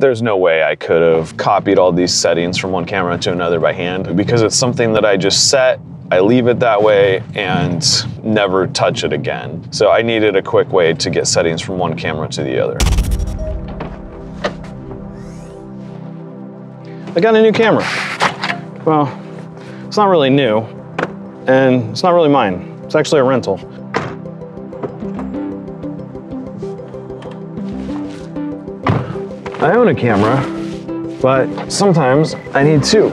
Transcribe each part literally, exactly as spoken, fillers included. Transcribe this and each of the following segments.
There's no way I could have copied all these settings from one camera to another by hand, because it's something that I just set, I leave it that way and never touch it again. So I needed a quick way to get settings from one camera to the other. I got a new camera. Well, it's not really new, and it's not really mine. It's actually a rental. I own a camera, but sometimes I need two.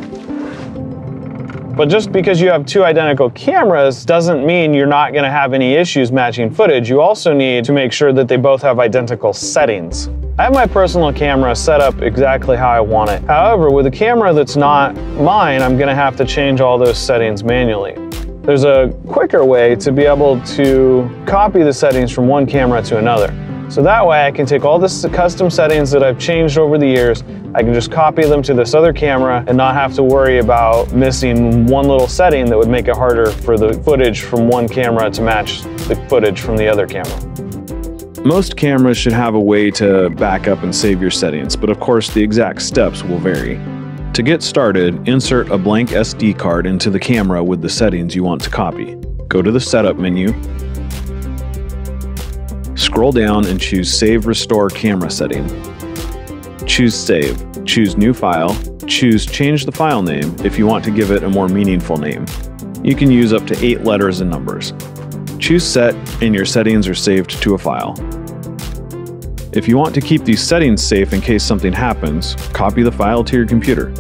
But just because you have two identical cameras doesn't mean you're not gonna have any issues matching footage. You also need to make sure that they both have identical settings. I have my personal camera set up exactly how I want it. However, with a camera that's not mine, I'm gonna have to change all those settings manually. There's a quicker way to be able to copy the settings from one camera to another. So that way I can take all the custom settings that I've changed over the years, I can just copy them to this other camera and not have to worry about missing one little setting that would make it harder for the footage from one camera to match the footage from the other camera. Most cameras should have a way to back up and save your settings, but of course the exact steps will vary. To get started, insert a blank S D card into the camera with the settings you want to copy. Go to the Setup menu, scroll down and choose Save Restore Camera Setting. Choose Save, choose New File, choose Change the File Name if you want to give it a more meaningful name. You can use up to eight letters and numbers. Choose Set and your settings are saved to a file. If you want to keep these settings safe in case something happens, copy the file to your computer.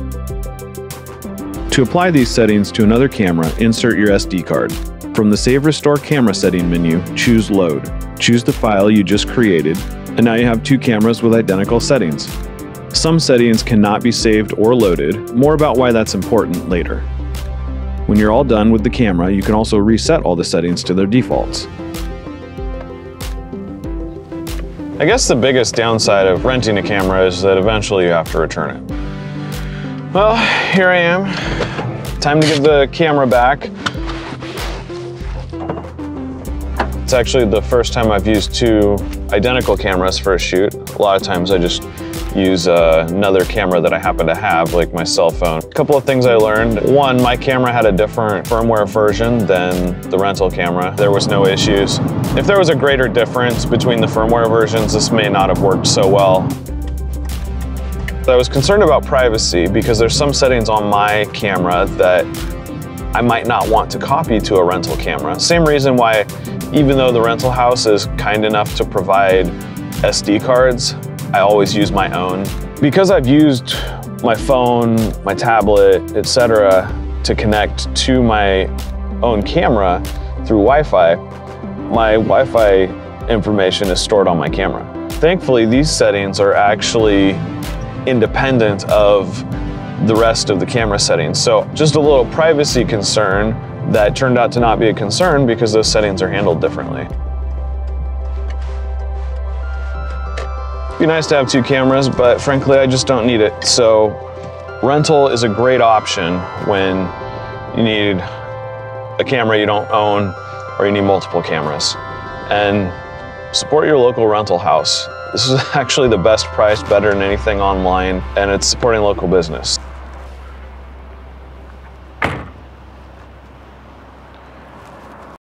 To apply these settings to another camera, insert your S D card. From the Save Restore Camera Setting menu, choose Load. Choose the file you just created, and now you have two cameras with identical settings. Some settings cannot be saved or loaded. More about why that's important later. When you're all done with the camera, you can also reset all the settings to their defaults. I guess the biggest downside of renting a camera is that eventually you have to return it. Well, here I am. Time to give the camera back. It's actually the first time I've used two identical cameras for a shoot. A lot of times I just use uh, another camera that I happen to have, like my cell phone. A couple of things I learned. One, my camera had a different firmware version than the rental camera. There was no issues. If there was a greater difference between the firmware versions, this may not have worked so well. I was concerned about privacy because there's some settings on my camera that I might not want to copy to a rental camera. Same reason why, even though the rental house is kind enough to provide S D cards, I always use my own. Because I've used my phone, my tablet, et cetera to connect to my own camera through Wi-Fi, my Wi-Fi information is stored on my camera. Thankfully, these settings are actually independent of the rest of the camera settings. So just a little privacy concern that turned out to not be a concern because those settings are handled differently. It'd be nice to have two cameras, but frankly, I just don't need it. So rental is a great option when you need a camera you don't own or you need multiple cameras. And support your local rental house. This is actually the best price, better than anything online, and it's supporting local business.